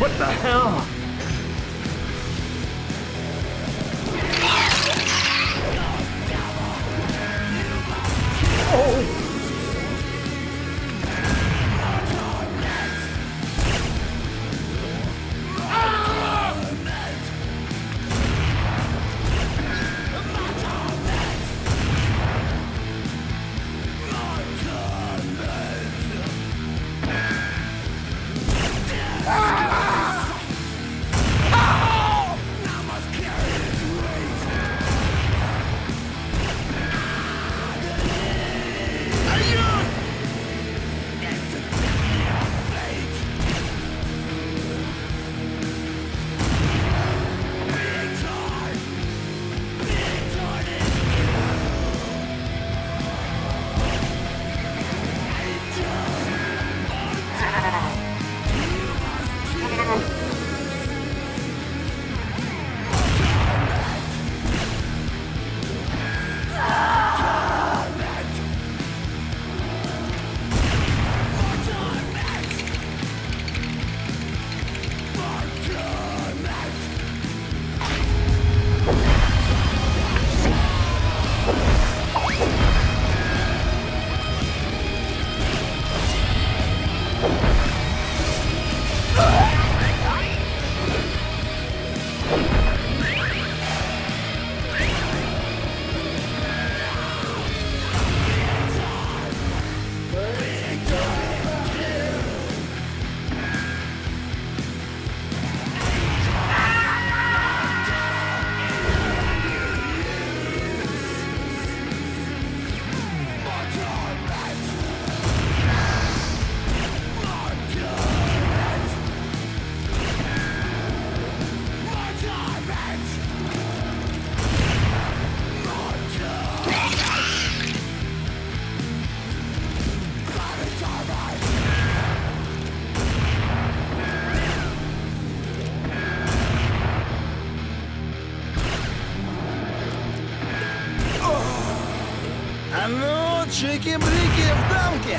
What the hell? Чики-брики в дамке!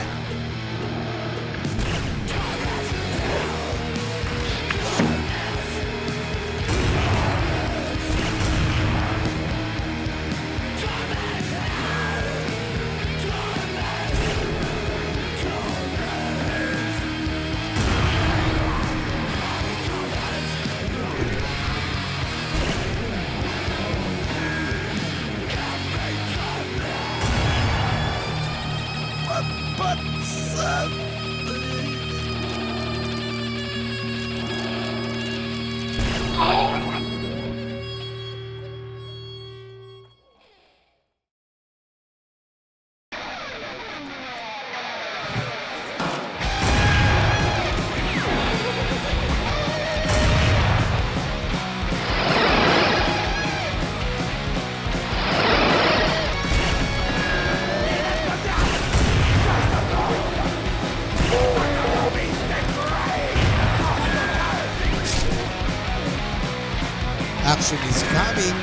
Action is coming.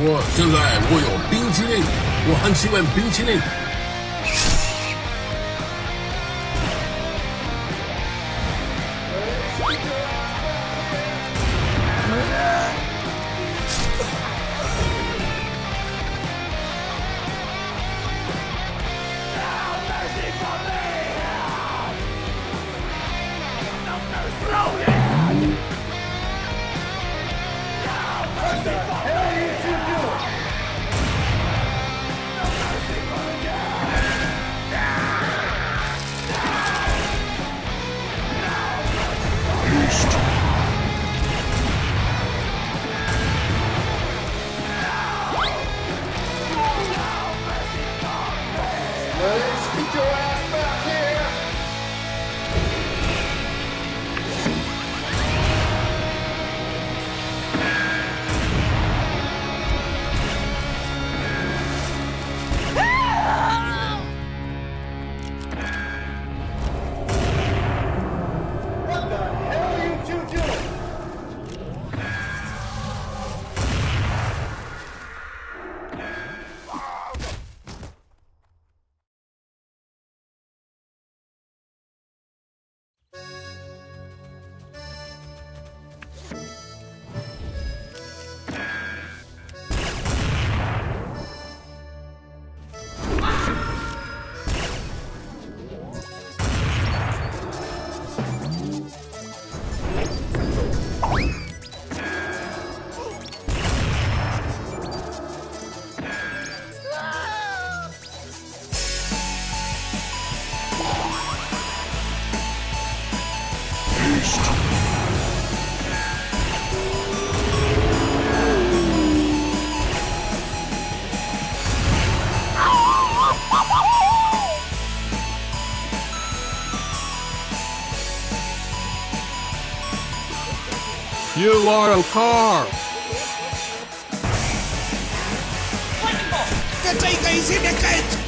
我现在握有冰之令，我很喜欢冰之令。 You are a car! Wonderful! The thing is in the cage!